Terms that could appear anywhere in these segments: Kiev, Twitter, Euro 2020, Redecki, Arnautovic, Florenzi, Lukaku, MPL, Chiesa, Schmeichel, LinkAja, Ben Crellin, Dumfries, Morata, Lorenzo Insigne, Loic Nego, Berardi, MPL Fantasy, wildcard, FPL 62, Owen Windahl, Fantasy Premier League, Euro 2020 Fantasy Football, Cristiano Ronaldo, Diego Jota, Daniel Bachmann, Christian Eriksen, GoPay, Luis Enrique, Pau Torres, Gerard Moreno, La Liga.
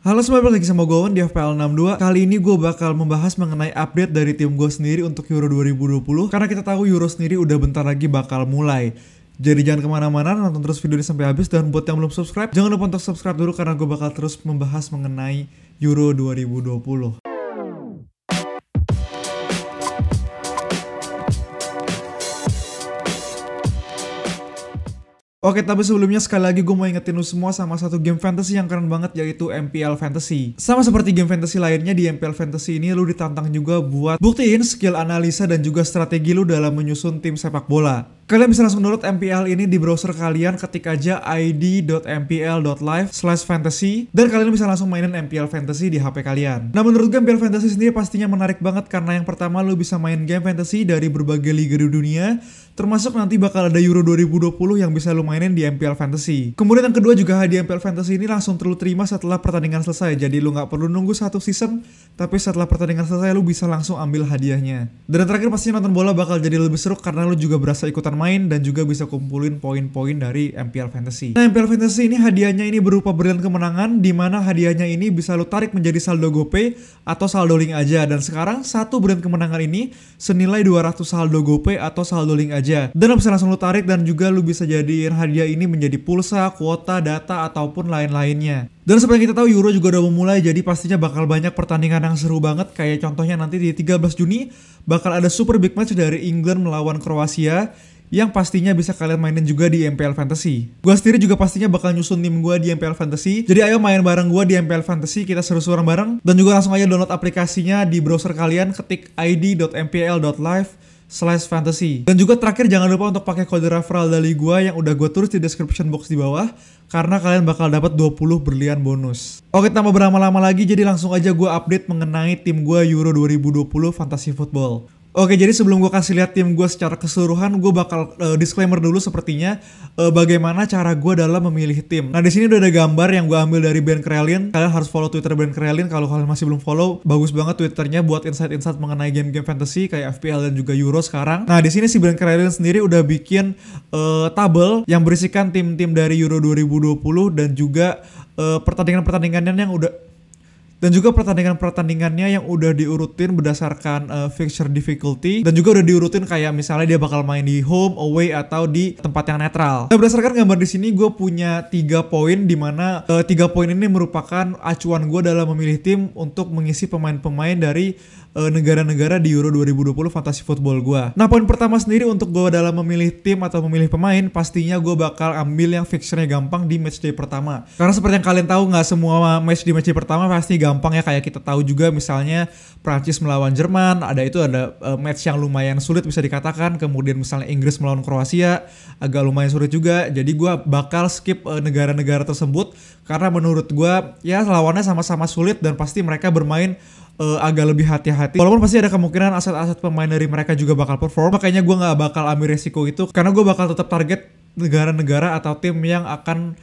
Halo semua, balik lagi sama gue Owen di FPL 62. Kali ini gue bakal membahas mengenai update dari tim gue sendiri untuk Euro 2020. Karena kita tahu Euro sendiri udah bentar lagi bakal mulai. Jadi jangan kemana-mana, nonton terus video ini sampai habis. Dan buat yang belum subscribe, jangan lupa untuk subscribe dulu karena gue bakal terus membahas mengenai Euro 2020. Oke, tapi sebelumnya sekali lagi gue mau ingetin lu semua sama satu game fantasy yang keren banget, yaitu MPL Fantasy. Sama seperti game fantasy lainnya, di MPL Fantasy ini lu ditantang juga buat buktiin skill analisa dan juga strategi lu dalam menyusun tim sepak bola. Kalian bisa langsung download MPL ini di browser kalian, ketik aja id.mpl.live/fantasy dan kalian bisa langsung mainin MPL Fantasy di HP kalian. Nah, menurut gue MPL Fantasy sendiri pastinya menarik banget karena yang pertama lu bisa main game fantasy dari berbagai liga di dunia, termasuk nanti bakal ada Euro 2020 yang bisa lu mainin di MPL Fantasy. Kemudian yang kedua juga hadiah MPL Fantasy ini langsung lu terima setelah pertandingan selesai. Jadi lu nggak perlu nunggu satu season, tapi setelah pertandingan selesai lu bisa langsung ambil hadiahnya. Dan yang terakhir pastinya nonton bola bakal jadi lebih seru karena lu juga berasa ikutan main dan juga bisa kumpulin poin-poin dari MPL Fantasy. Nah, MPL Fantasy ini hadiahnya ini berupa berlian kemenangan, di mana hadiahnya ini bisa lu tarik menjadi saldo GoPay atau saldo link aja. Dan sekarang satu berlian kemenangan ini senilai 200 saldo GoPay atau saldo link aja. Dan lo bisa langsung lo tarik dan juga lo bisa jadiin hadiah ini menjadi pulsa, kuota, data, ataupun lain-lainnya. Dan seperti kita tahu Euro juga udah memulai, jadi pastinya bakal banyak pertandingan yang seru banget. Kayak contohnya nanti di 13 Juni bakal ada super big match dari England melawan Kroasia, yang pastinya bisa kalian mainin juga di MPL Fantasy. Gue sendiri juga pastinya bakal nyusun tim gue di MPL Fantasy. Jadi ayo main bareng gue di MPL Fantasy, kita seru-seruan bareng. Dan juga langsung aja download aplikasinya di browser kalian, ketik id.mpl.live/fantasy. Dan juga terakhir jangan lupa untuk pakai kode referral dari gua yang udah gua tulis di description box di bawah, karena kalian bakal dapat 20 berlian bonus. Oke, tanpa berlama-lama lagi, jadi langsung aja gua update mengenai tim gua Euro 2020 Fantasy Football. Oke, jadi sebelum gue kasih lihat tim gue secara keseluruhan, gue bakal disclaimer dulu sepertinya bagaimana cara gue dalam memilih tim. Nah, di sini udah ada gambar yang gue ambil dari Ben Crellin. Kalian harus follow Twitter Ben Crellin kalau kalian masih belum follow. Bagus banget Twitternya buat insight-insight mengenai game-game fantasy kayak FPL dan juga Euro sekarang. Nah, di sini si Ben Crellin sendiri udah bikin tabel yang berisikan tim-tim dari Euro 2020 dan juga pertandingan-pertandingannya yang udah diurutin berdasarkan fixture difficulty. Dan juga udah diurutin kayak misalnya dia bakal main di home, away, atau di tempat yang netral. Nah, berdasarkan gambar di sini gue punya 3 poin, dimana 3 poin ini merupakan acuan gue dalam memilih tim untuk mengisi pemain-pemain dari negara-negara di Euro 2020 Fantasy Football gue. Nah, poin pertama sendiri untuk gue dalam memilih tim atau memilih pemain, pastinya gue bakal ambil yang fixture-nya gampang di matchday pertama. Karena seperti yang kalian tahu, nggak semua match di matchday pertama pasti gampang ya, kayak kita tahu juga misalnya Prancis melawan Jerman, ada match yang lumayan sulit bisa dikatakan. Kemudian misalnya Inggris melawan Kroasia agak lumayan sulit juga. Jadi gue bakal skip negara-negara tersebut karena menurut gue ya lawannya sama-sama sulit dan pasti mereka bermain agak lebih hati-hati. Walaupun pasti ada kemungkinan aset-aset pemain dari mereka juga bakal perform, makanya gue nggak bakal ambil resiko itu karena gue bakal tetap target negara-negara atau tim yang akan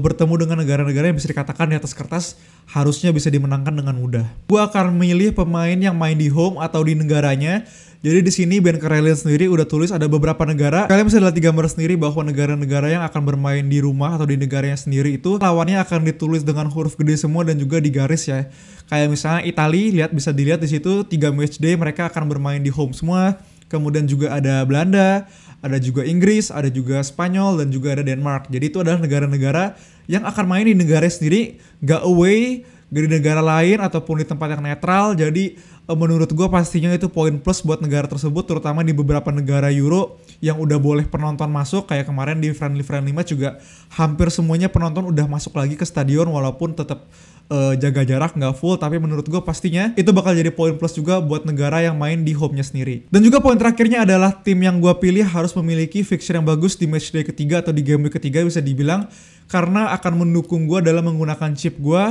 bertemu dengan negara-negara yang bisa dikatakan di atas kertas harusnya bisa dimenangkan dengan mudah. Gue akan memilih pemain yang main di home atau di negaranya. Jadi di sini Ben Crellin sendiri udah tulis ada beberapa negara. Kalian bisa lihat di gambar sendiri bahwa negara-negara yang akan bermain di rumah atau di negaranya sendiri itu lawannya akan ditulis dengan huruf gede semua dan juga di garis ya. Kayak misalnya Italia, bisa dilihat di situ 3 matchday mereka akan bermain di home semua. Kemudian juga ada Belanda, ada juga Inggris, ada juga Spanyol, dan juga ada Denmark. Jadi itu adalah negara-negara yang akan main di negara sendiri, gak away, dari negara lain ataupun di tempat yang netral. Jadi menurut gue pastinya itu poin plus buat negara tersebut, terutama di beberapa negara Euro yang udah boleh penonton masuk. Kayak kemarin di friendly match juga hampir semuanya penonton udah masuk lagi ke stadion walaupun tetap jaga jarak nggak full, tapi menurut gue pastinya itu bakal jadi poin plus juga buat negara yang main di home-nya sendiri. Dan juga poin terakhirnya adalah tim yang gue pilih harus memiliki fixture yang bagus di matchday ketiga atau di game week ketiga bisa dibilang, karena akan mendukung gue dalam menggunakan chip gue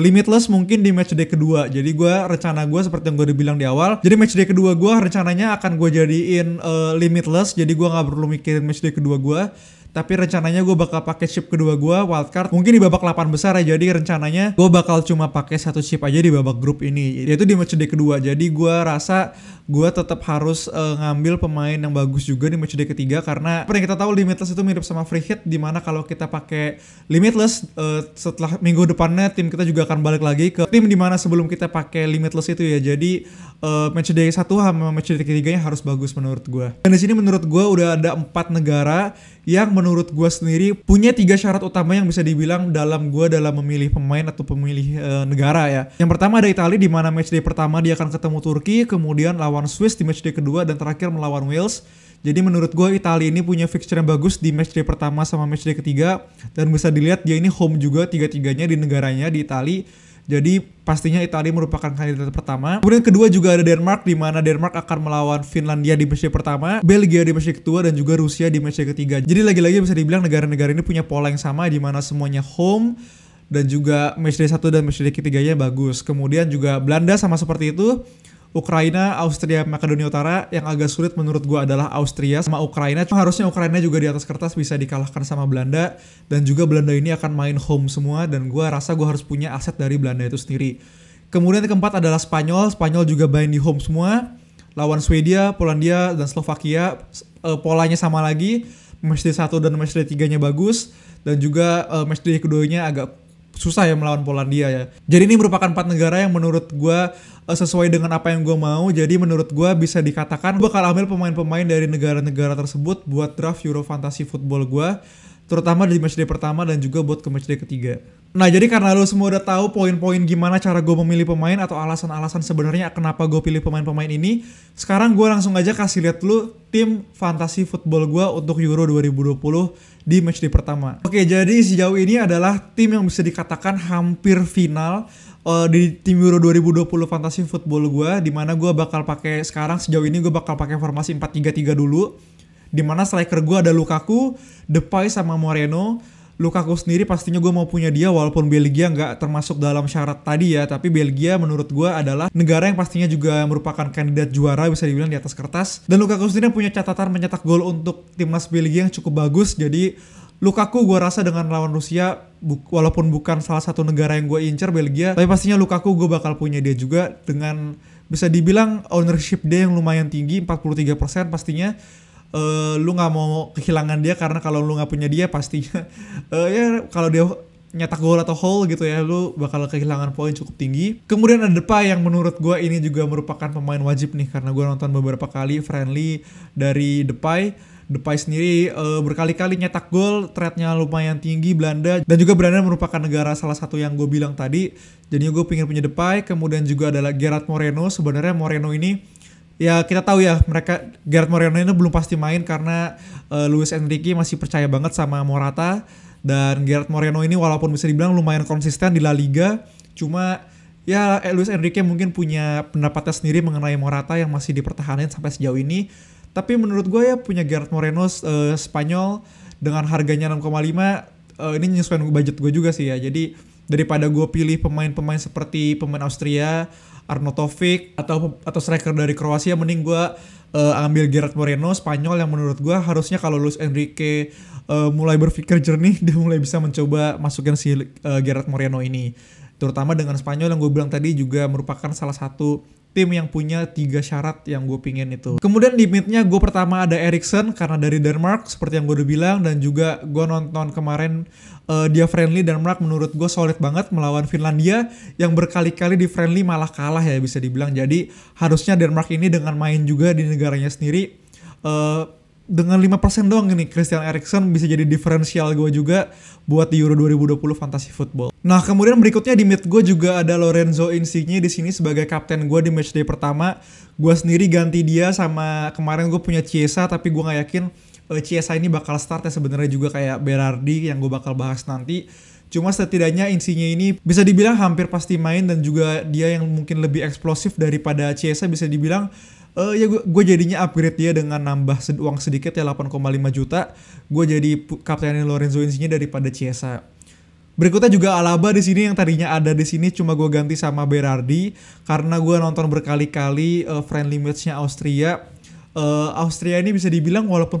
limitless mungkin di matchday kedua. Jadi gue rencana gue seperti yang gue bilang di awal, jadi matchday kedua gue rencananya akan gue jadiin limitless, jadi gue nggak perlu mikirin matchday kedua gue. Tapi rencananya gue bakal pakai chip kedua gue, wildcard, mungkin di babak 8 besar ya. Jadi rencananya gue bakal cuma pakai satu chip aja di babak grup ini, yaitu di matchday kedua. Jadi gue rasa gue tetap harus ngambil pemain yang bagus juga di matchday ketiga, karena seperti kita tahu limitless itu mirip sama free hit, dimana kalau kita pakai limitless setelah minggu depannya tim kita juga akan balik lagi ke tim dimana sebelum kita pakai limitless itu ya. Jadi matchday 1 sama matchday ketiganya harus bagus menurut gue. Dan di sini menurut gue udah ada 4 negara yang menurut gue sendiri punya 3 syarat utama yang bisa dibilang dalam memilih pemain atau pemilih negara ya. Yang pertama ada Italia, di mana matchday pertama dia akan ketemu Turki, kemudian lawan Swiss di matchday kedua, dan terakhir melawan Wales. Jadi menurut gue Italia ini punya fixture yang bagus di matchday pertama sama matchday ketiga, dan bisa dilihat dia ini home juga tiga-tiganya di negaranya di Italia. Jadi pastinya Italia merupakan kandidat pertama. Kemudian kedua juga ada Denmark, di mana Denmark akan melawan Finlandia di matchday pertama, Belgia di matchday kedua, dan juga Rusia di matchday ketiga. Jadi lagi-lagi bisa dibilang negara-negara ini punya pola yang sama, di mana semuanya home dan juga matchday 1 dan matchday ketiganya bagus. Kemudian juga Belanda sama seperti itu. Ukraina, Austria, Makedonia Utara. Yang agak sulit menurut gue adalah Austria sama Ukraina. Cuma harusnya Ukraina juga di atas kertas bisa dikalahkan sama Belanda. Dan juga Belanda ini akan main home semua. Dan gue rasa gue harus punya aset dari Belanda itu sendiri. Kemudian yang keempat adalah Spanyol. Spanyol juga main di home semua. Lawan Swedia, Polandia, dan Slovakia. Polanya sama lagi. Matchday 1 dan matchday 3-nya bagus. Dan juga matchday keduanya agak susah ya melawan Polandia ya. Jadi ini merupakan 4 negara yang menurut gue sesuai dengan apa yang gue mau. Jadi menurut gue bisa dikatakan gue bakal ambil pemain-pemain dari negara-negara tersebut buat draft Euro Fantasy Football gue, terutama di matchday pertama dan juga buat ke matchday ketiga. Nah, jadi karena lo semua udah tahu poin-poin gimana cara gue memilih pemain atau alasan-alasan sebenarnya kenapa gue pilih pemain-pemain ini, sekarang gue langsung aja kasih lihat lo tim fantasi football gue untuk Euro 2020 di matchday pertama. Oke, jadi sejauh ini adalah tim yang bisa dikatakan hampir final di tim Euro 2020 fantasi football gue, dimana gue bakal pakai sekarang sejauh ini gue bakal pakai formasi 4-3-3 dulu, dimana striker gue ada Lukaku, Depay sama Moreno. Lukaku sendiri pastinya gue mau punya dia, walaupun Belgia nggak termasuk dalam syarat tadi ya, tapi Belgia menurut gue adalah negara yang pastinya juga merupakan kandidat juara bisa dibilang di atas kertas. Dan Lukaku sendiri punya catatan mencetak gol untuk timnas Belgia yang cukup bagus. Jadi Lukaku gue rasa dengan lawan Rusia, walaupun bukan salah satu negara yang gue incer Belgia, tapi pastinya Lukaku gue bakal punya dia juga dengan bisa dibilang ownership dia yang lumayan tinggi, 43% pastinya. Lu nggak mau kehilangan dia, karena kalau lu nggak punya dia pastinya ya kalau dia nyetak gol atau haul gitu ya, lu bakal kehilangan poin cukup tinggi. Kemudian ada Depay yang menurut gue ini juga merupakan pemain wajib nih, karena gue nonton beberapa kali friendly dari Depay. Depay sendiri berkali-kali nyetak gol, threatnya lumayan tinggi Belanda, dan juga Belanda merupakan negara salah satu yang gue bilang tadi, jadinya gue pengen punya Depay. Kemudian juga adalah Gerard Moreno. Sebenarnya Moreno ini ya kita tahu ya, Gerard Moreno ini belum pasti main karena Luis Enrique masih percaya banget sama Morata. Dan Gerard Moreno ini walaupun bisa dibilang lumayan konsisten di La Liga, cuma ya Luis Enrique mungkin punya pendapatnya sendiri mengenai Morata yang masih dipertahankan sampai sejauh ini. Tapi menurut gue ya punya Gerard Moreno Spanyol dengan harganya 6,5 ini nyesuaiin budget gue juga sih ya. Jadi daripada gue pilih pemain-pemain seperti pemain Austria, Arnautovic, atau striker dari Kroasia, mending gue ambil Gerard Moreno Spanyol yang menurut gue harusnya kalau Luis Enrique mulai berpikir jernih, dia mulai bisa mencoba masukin si Gerard Moreno ini, terutama dengan Spanyol yang gue bilang tadi juga merupakan salah satu tim yang punya 3 syarat yang gue pingin itu. Kemudian di midnya gue pertama ada Eriksen karena dari Denmark seperti yang gue udah bilang, dan juga gue nonton kemarin dia friendly Denmark menurut gue solid banget melawan Finlandia yang berkali-kali di friendly malah kalah ya bisa dibilang. Jadi harusnya Denmark ini dengan main juga di negaranya sendiri dengan 5% doang ini Christian Eriksen bisa jadi diferensial gue juga buat di Euro 2020 Fantasy Football. Nah, kemudian berikutnya di mid gue juga ada Lorenzo Insigne di sini sebagai kapten gue di matchday pertama. Gue sendiri ganti dia sama kemarin gue punya Chiesa, tapi gue nggak yakin Chiesa ini bakal start ya sebenarnya, juga kayak Berardi yang gue bakal bahas nanti. Cuma setidaknya Insigne ini bisa dibilang hampir pasti main, dan juga dia yang mungkin lebih eksplosif daripada Chiesa bisa dibilang. Ya gue jadinya upgrade dia dengan nambah uang sedikit ya 8,5 juta. Gue jadi kaptennya Lorenzo Insigne daripada Chiesa. Berikutnya juga Alaba di sini yang tadinya ada di sini cuma gue ganti sama Berardi karena gue nonton berkali-kali friendly matchnya Austria. Austria ini bisa dibilang walaupun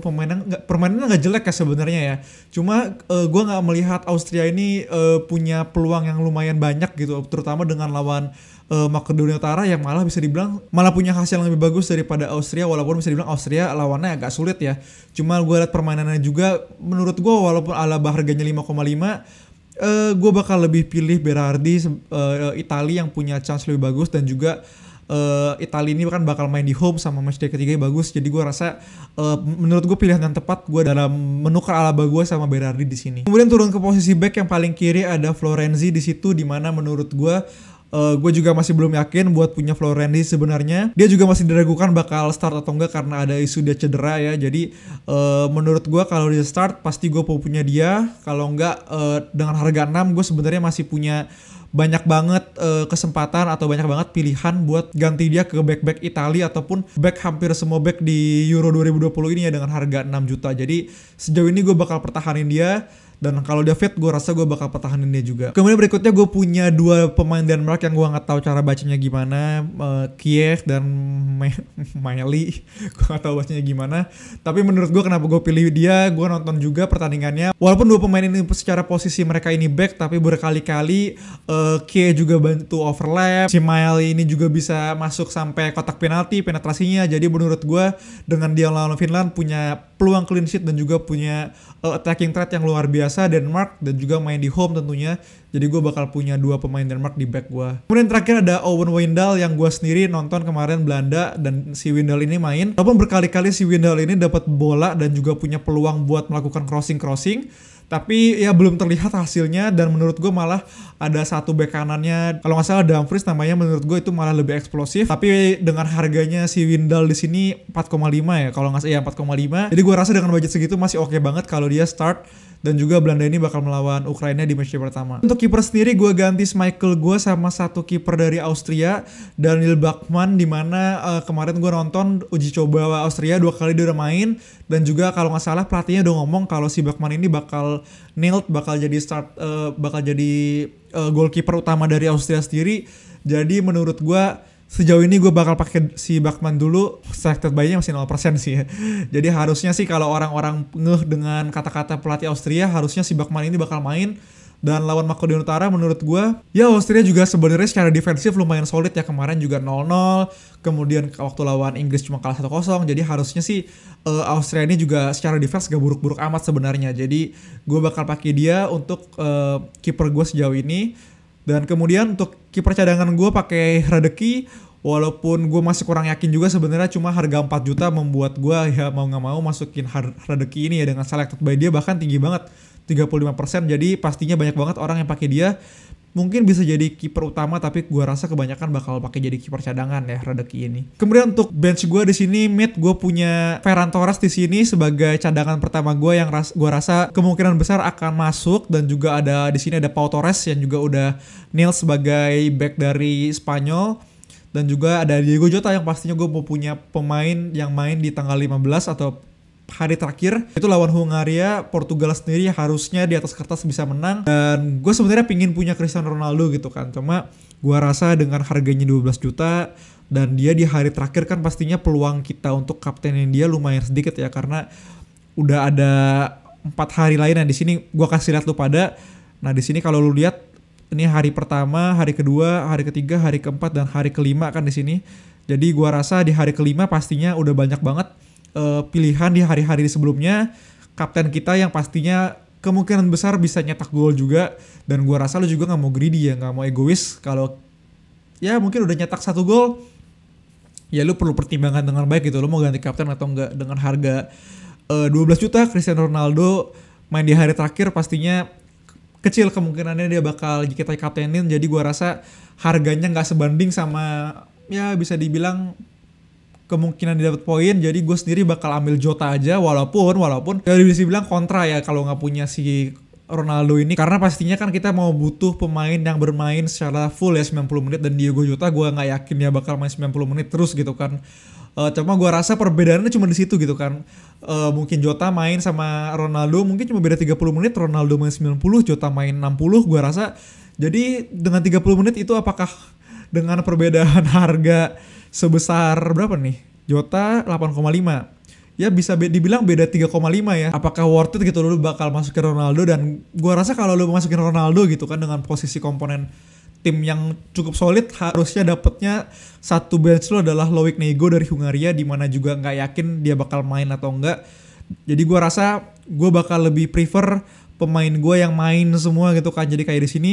permainannya nggak jelek ya sebenarnya ya. Cuma gue nggak melihat Austria ini punya peluang yang lumayan banyak gitu, terutama dengan lawan Makedonia Utara yang malah bisa dibilang malah punya hasil yang lebih bagus daripada Austria, walaupun bisa dibilang Austria lawannya agak sulit ya. Cuma gue lihat permainannya juga, menurut gue walaupun Alaba harganya 5,5, gue bakal lebih pilih Berardi, Italia yang punya chance lebih bagus, dan juga Italia ini kan bakal main di home sama matchday ketiga bagus. Jadi gue rasa menurut gue pilihan yang tepat gue dalam menukar Alaba gue sama Berardi di sini. Kemudian turun ke posisi back yang paling kiri ada Florenzi di situ, dimana menurut gue juga masih belum yakin buat punya Florenzi sebenarnya. Dia juga masih diragukan bakal start atau enggak karena ada isu dia cedera ya. Jadi menurut gue kalau dia start pasti gue mau punya dia. Kalau enggak dengan harga 6 gue sebenarnya masih punya banyak banget kesempatan atau banyak banget pilihan buat ganti dia ke back-back Italia ataupun back hampir semua back di Euro 2020 ini ya dengan harga 6 juta. Jadi sejauh ini gue bakal pertahanin dia, dan kalau dia fit gue rasa gue bakal pertahanin dia juga. Kemudian berikutnya gue punya dua pemain Denmark yang gue nggak tahu cara bacanya gimana, Kiev dan Miley. Gue nggak tahu bacanya gimana, tapi menurut gue kenapa gue pilih dia, gue nonton juga pertandingannya. Walaupun dua pemain ini secara posisi mereka ini back, tapi berkali-kali Kie juga bantu overlap, si Miley ini juga bisa masuk sampai kotak penalti penetrasinya. Jadi menurut gue dengan dia lawan Finland punya peluang clean sheet dan juga punya attacking threat yang luar biasa Denmark, dan juga main di home tentunya. Jadi gue bakal punya dua pemain Denmark di back gue. Kemudian terakhir ada Owen Windahl yang gue sendiri nonton kemarin Belanda, dan si Windahl ini main. Walaupun berkali-kali si Windahl ini dapat bola dan juga punya peluang buat melakukan crossing-crossing, tapi ya belum terlihat hasilnya. Dan menurut gue malah ada satu back kanannya, kalau nggak salah Dumfries namanya, menurut gue itu malah lebih eksplosif. Tapi dengan harganya si Windahl di sini 4,5 ya, kalau nggak salah ya 4,5. Jadi gue rasa dengan budget segitu masih oke banget kalau dia start. Dan juga Belanda ini bakal melawan Ukraina di match pertama. Untuk kiper sendiri gue ganti Schmeichel gue sama satu kiper dari Austria, Daniel Bachmann, dimana kemarin gue nonton uji coba Austria, dua kali dia udah main. Dan juga kalau nggak salah pelatihnya udah ngomong kalau si Bachmann ini bakal nailed, bakal jadi start, bakal jadi goalkeeper utama dari Austria sendiri. Jadi menurut gue sejauh ini gue bakal pakai si Bachmann dulu. Selected buy-nya masih 0% sih ya. Jadi harusnya sih kalau orang-orang ngeh dengan kata-kata pelatih Austria, harusnya si Bachmann ini bakal main. Dan lawan Makedonia Utara menurut gue, ya Austria juga sebenarnya secara defensif lumayan solid ya. Kemarin juga 0-0, kemudian waktu lawan Inggris cuma kalah 1-0. Jadi harusnya sih Austria ini juga secara defense gak buruk-buruk amat sebenarnya. Jadi gue bakal pakai dia untuk kiper gue sejauh ini. Dan kemudian untuk kiper cadangan gue pakai Redecki, walaupun gue masih kurang yakin juga sebenarnya, cuma harga 4 juta membuat gue ya mau gak mau masukin Redecki ini ya, dengan selected by dia bahkan tinggi banget 35%. Jadi pastinya banyak banget orang yang pakai dia. Mungkin bisa jadi kiper utama, tapi gue rasa kebanyakan bakal pakai jadi kiper cadangan ya Redecki ini. Kemudian untuk bench gue di sini mid, gue punya Ferran Torres di sini sebagai cadangan pertama gue yang gue rasa kemungkinan besar akan masuk. Dan juga ada di sini ada Pau Torres yang juga udah nil sebagai back dari Spanyol, dan juga ada Diego Jota yang pastinya gue mau punya pemain yang main di tanggal 15 atau hari terakhir itu lawan Hungaria. Portugal sendiri harusnya di atas kertas bisa menang, dan gue sebenarnya pingin punya Cristiano Ronaldo gitu kan, cuma gue rasa dengan harganya 12 juta dan dia di hari terakhir kan pastinya peluang kita untuk kaptenin dia lumayan sedikit ya, karena udah ada 4 hari lain. Nah di sini gue kasih lihat lu pada, nah di sini kalau lu lihat ini hari pertama, hari kedua, hari ketiga, hari keempat dan hari kelima kan di sini. Jadi gue rasa di hari kelima pastinya udah banyak banget pilihan di hari-hari sebelumnya kapten kita yang pastinya kemungkinan besar bisa nyetak gol juga. Dan gua rasa lu juga nggak mau greedy ya, nggak mau egois. Kalau ya mungkin udah nyetak satu gol ya lu perlu pertimbangkan dengan baik gitu, lu mau ganti kapten atau enggak. Dengan harga 12 juta Cristiano Ronaldo main di hari terakhir pastinya kecil kemungkinannya dia bakal kita kaptenin. Jadi gua rasa harganya nggak sebanding sama ya bisa dibilang kemungkinan didapat poin. Jadi gue sendiri bakal ambil Jota aja, walaupun dari bisa bilang kontra ya kalau nggak punya si Ronaldo ini, karena pastinya kan kita mau butuh pemain yang bermain secara full ya 90 menit, dan Diego Jota gue nggak yakin ya bakal main 90 menit terus gitu kan. Cuma gue rasa perbedaannya cuma di situ gitu kan. Mungkin Jota main sama Ronaldo mungkin cuma beda 30 menit, Ronaldo main 90, Jota main 60 gue rasa. Jadi dengan 30 menit itu apakah dengan perbedaan harga sebesar berapa nih? Jota 8,5. Ya bisa dibilang beda 3,5 ya. Apakah worth it gitu lu bakal masukin Ronaldo, dan gua rasa kalau lu masukin Ronaldo gitu kan dengan posisi komponen tim yang cukup solid, harusnya dapetnya satu bench lu adalah Loic Nego dari Hungaria, dimana juga nggak yakin dia bakal main atau enggak. Jadi gua rasa gua bakal lebih prefer pemain gua yang main semua gitu kan. Jadi kayak di sini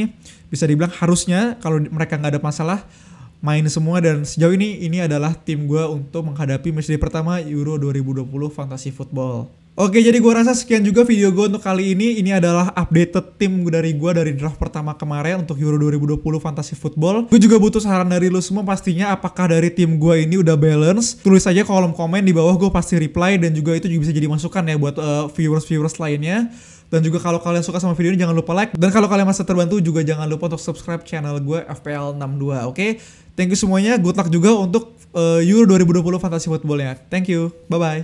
bisa dibilang harusnya kalau mereka nggak ada masalah main semua, dan sejauh ini adalah tim gue untuk menghadapi matchday pertama Euro 2020 Fantasy Football. Oke, jadi gue rasa sekian juga video gue untuk kali ini. Ini adalah updated tim dari gue dari draft pertama kemarin untuk Euro 2020 Fantasy Football. Gue juga butuh saran dari lo semua pastinya, apakah dari tim gue ini udah balance. Tulis aja kolom komen di bawah, gue pasti reply, dan juga itu juga bisa jadi masukan ya buat viewers-viewers lainnya. Dan juga kalau kalian suka sama video ini jangan lupa like. Dan kalau kalian masih terbantu juga jangan lupa untuk subscribe channel gue FPL 62. Oke? Thank you semuanya. Good luck juga untuk Euro 2020 Fantasy Football-nya. Thank you. Bye-bye.